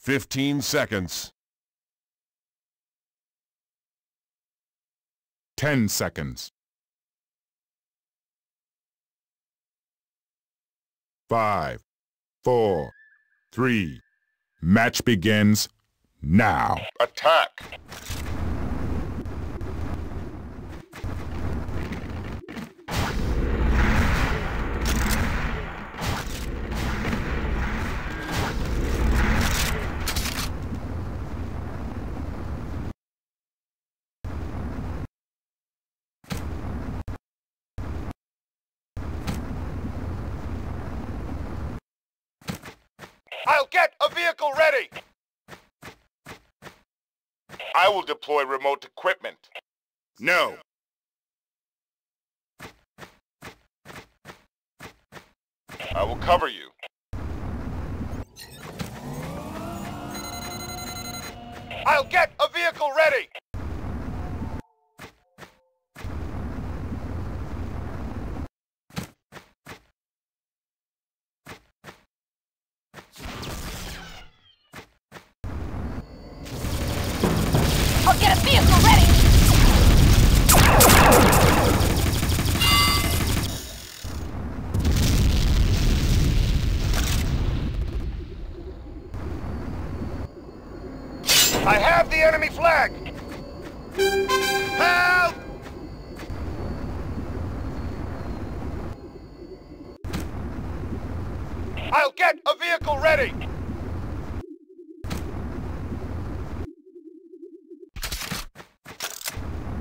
15 seconds. 10 seconds. 5, 4, 3. Match begins now. Attack! I'll get a vehicle ready! I will deploy remote equipment. No. I will cover you. I'll get a vehicle ready! Get a vehicle ready! I have the enemy flag! Help! I'll get a vehicle ready! Team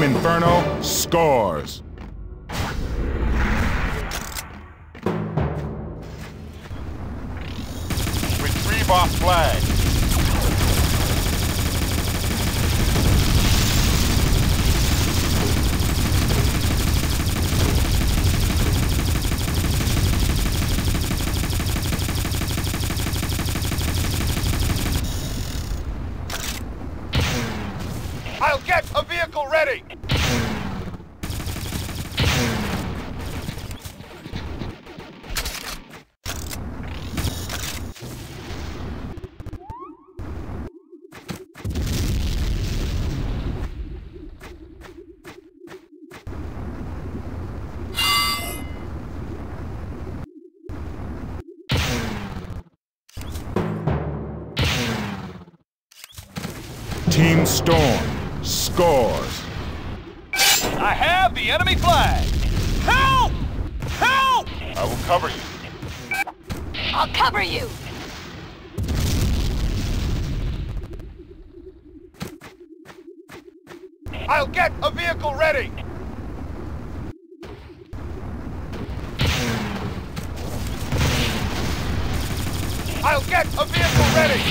Inferno scores! Retrieve our flag! I'll get a vehicle ready! Team Storm scores. I have the enemy flag. Help! Help! I will cover you. I'll cover you. I'll get a vehicle ready. I'll get a vehicle ready.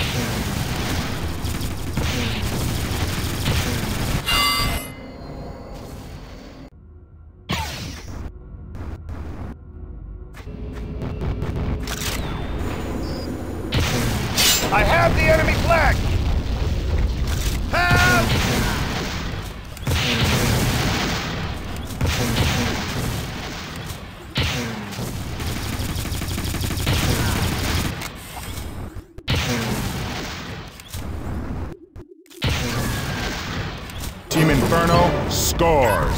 I have the enemy flag! Help! Team Inferno scores!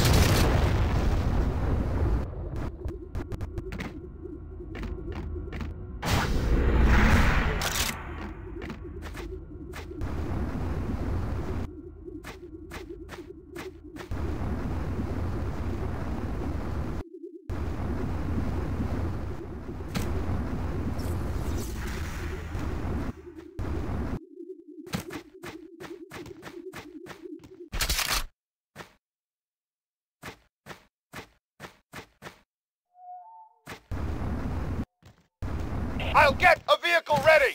I'll get a vehicle ready!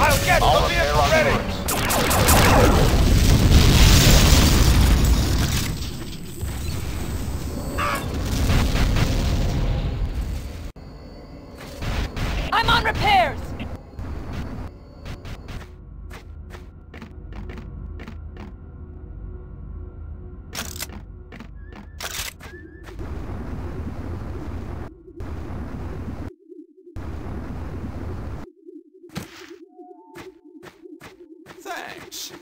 I'll get a vehicle ready! Works. on repairs! Thanks!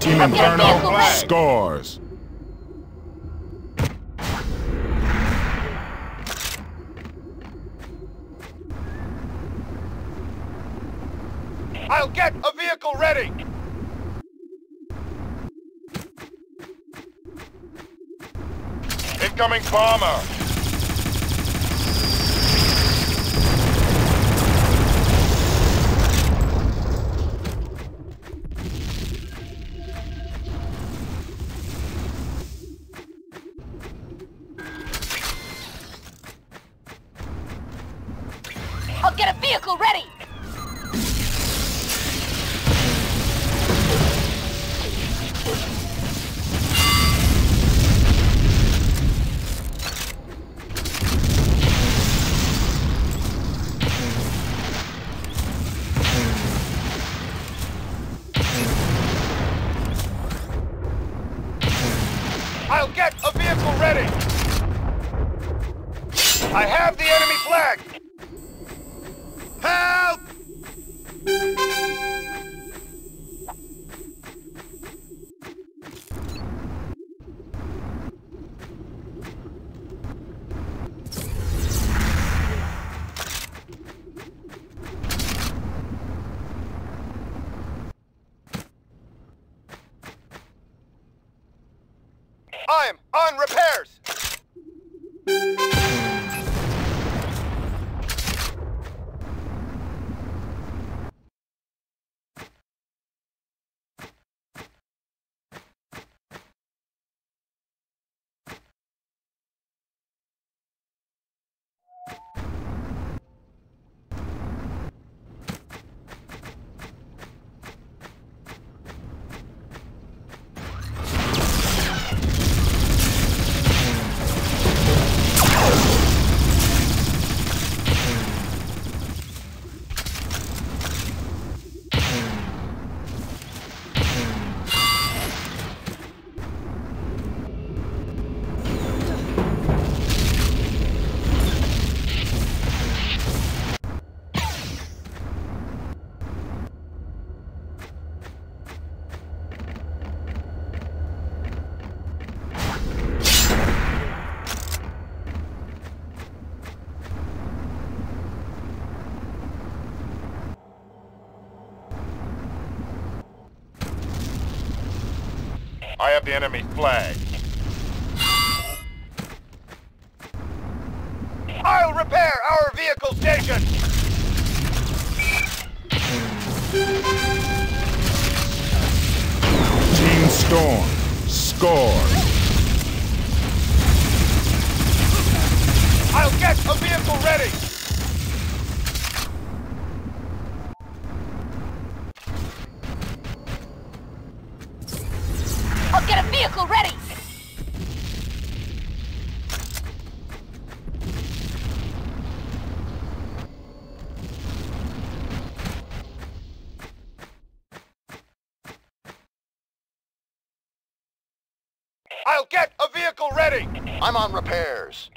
Team Inferno scores! I'll get a vehicle ready! Incoming bomber! I'll get a vehicle ready! I'll get a vehicle ready! I have the enemy flag! Help! I'm on repairs! I have the enemy flag. I'll repair our vehicle station! Team Storm scored! I'll get a vehicle ready! I'll get a vehicle ready! I'll get a vehicle ready! I'm on repairs.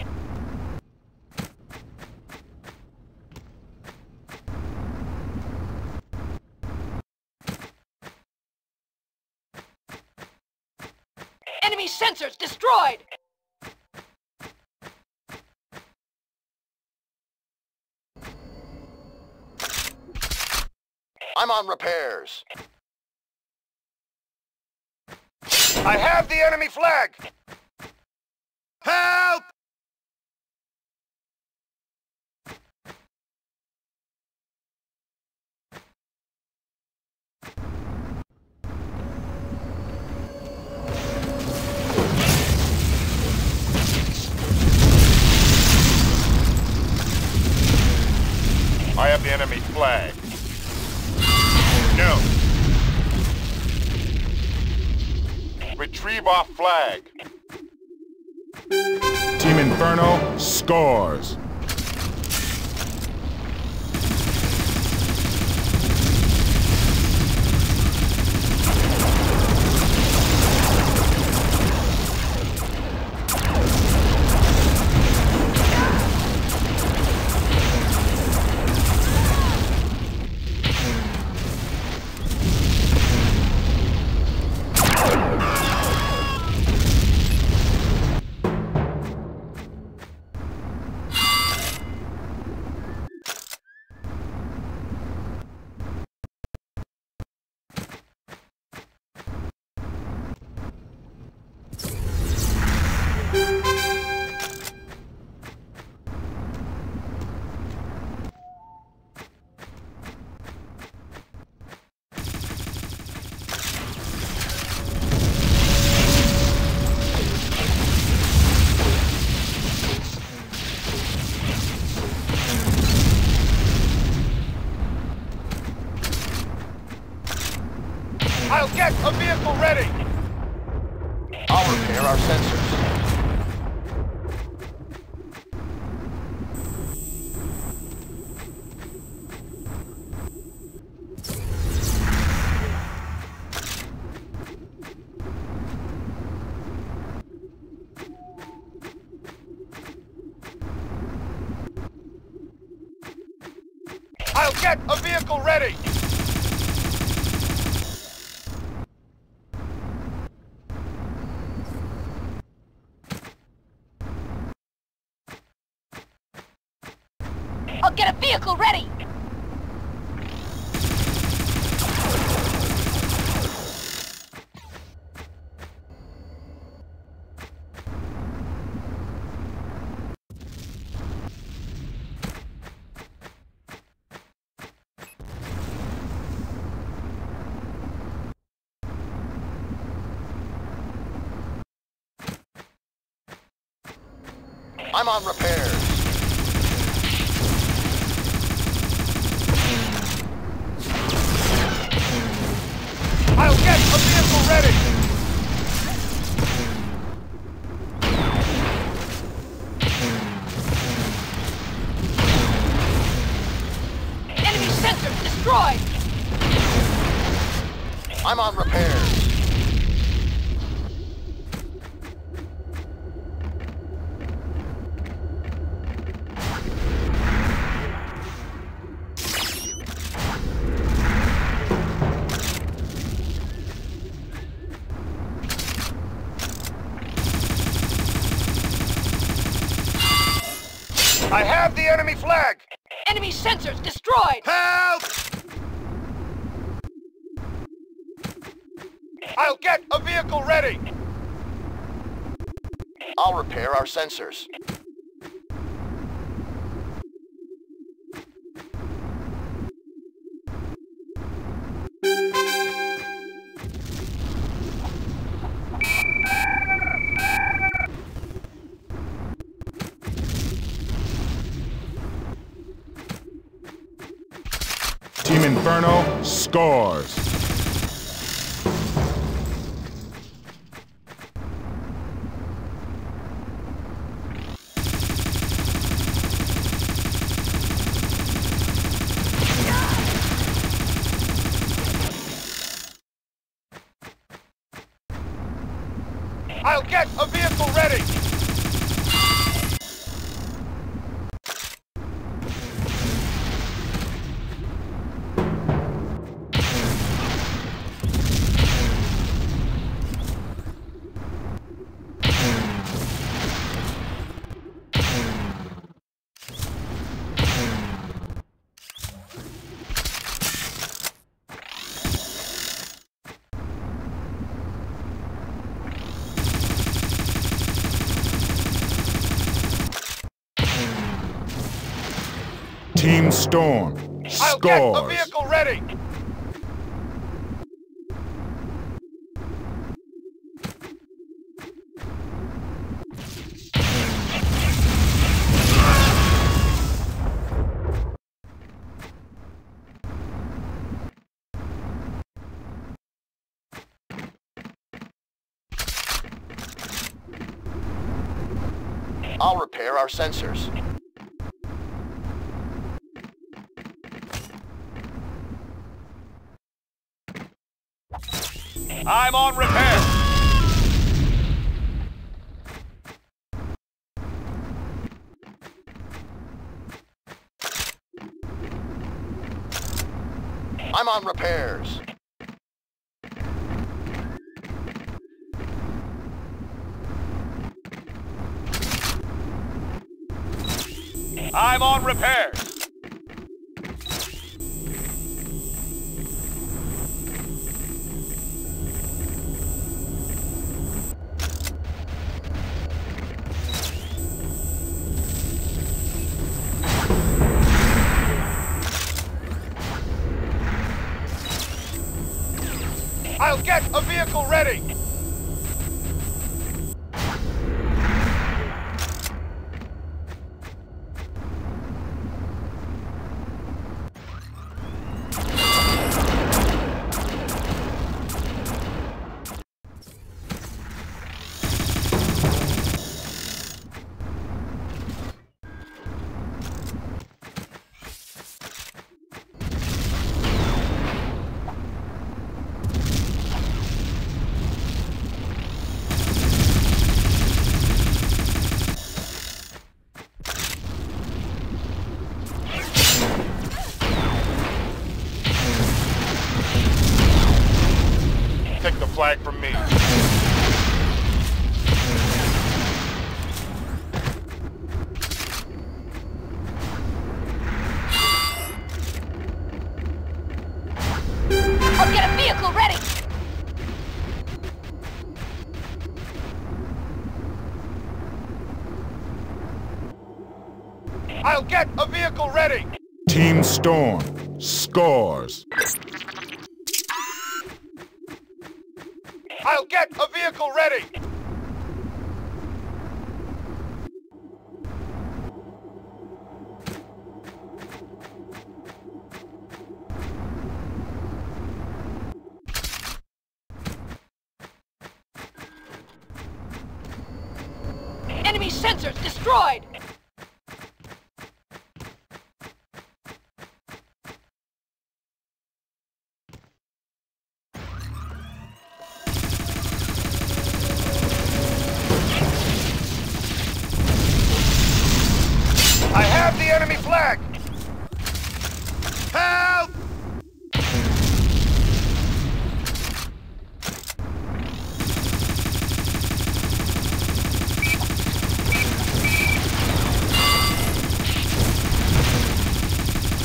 Enemy sensors destroyed! I'm on repairs. I have the enemy flag! Help! I have the enemy flag. No. Retrieve our flag. Team Inferno scores. I'll get a vehicle ready! I'll repair our sensors. I'll get a vehicle ready! I'll get a vehicle ready! I'm on repairs. Destroyed! I'm on repairs. I have the enemy flag! Enemy sensors destroyed! Help! I'll get a vehicle ready! I'll repair our sensors. Team Inferno scores. I'll get a vehicle ready! Team Storm scores. I'll get a vehicle ready! our sensors. I'm on repair. I'm on repairs. I'm on repairs. I'll get a vehicle ready! Flag from me. I'll get a vehicle ready. I'll get a vehicle ready. Team Storm scores. I'll get a vehicle ready! Enemy sensors destroyed! Help! I'm on repairs.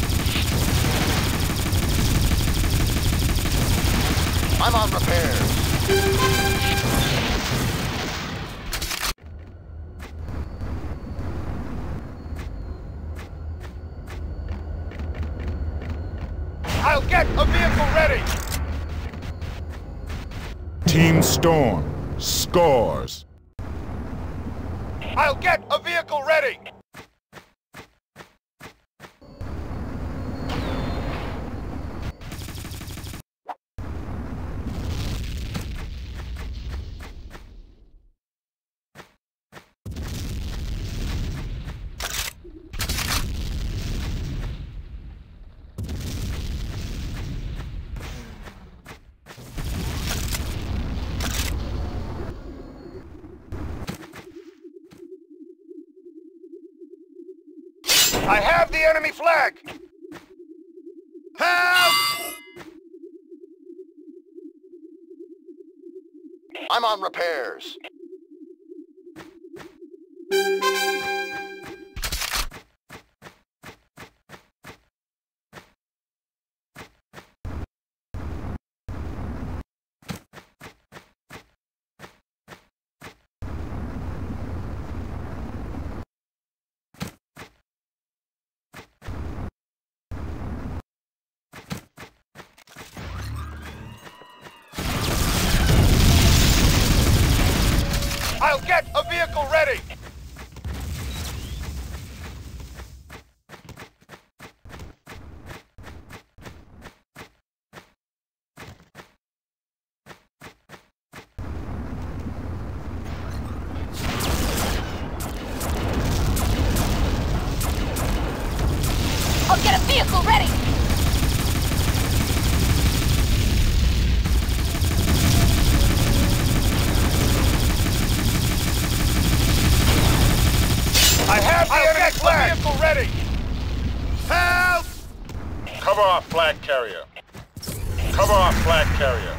I'll get a vehicle ready! Team Storm scores. I'll get a vehicle ready! I have the enemy flag! Help! I'm on repairs. I'll get a vehicle ready! Get a vehicle ready! I have the enemy flag! Vehicle ready! Help! Cover our flag carrier. Cover our flag carrier.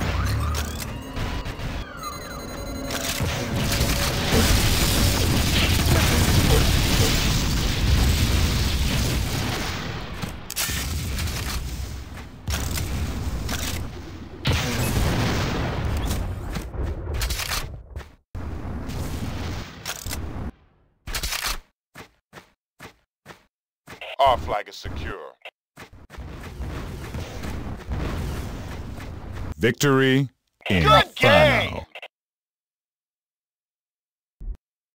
Our flag is secure. Victory in Good game! Inferno.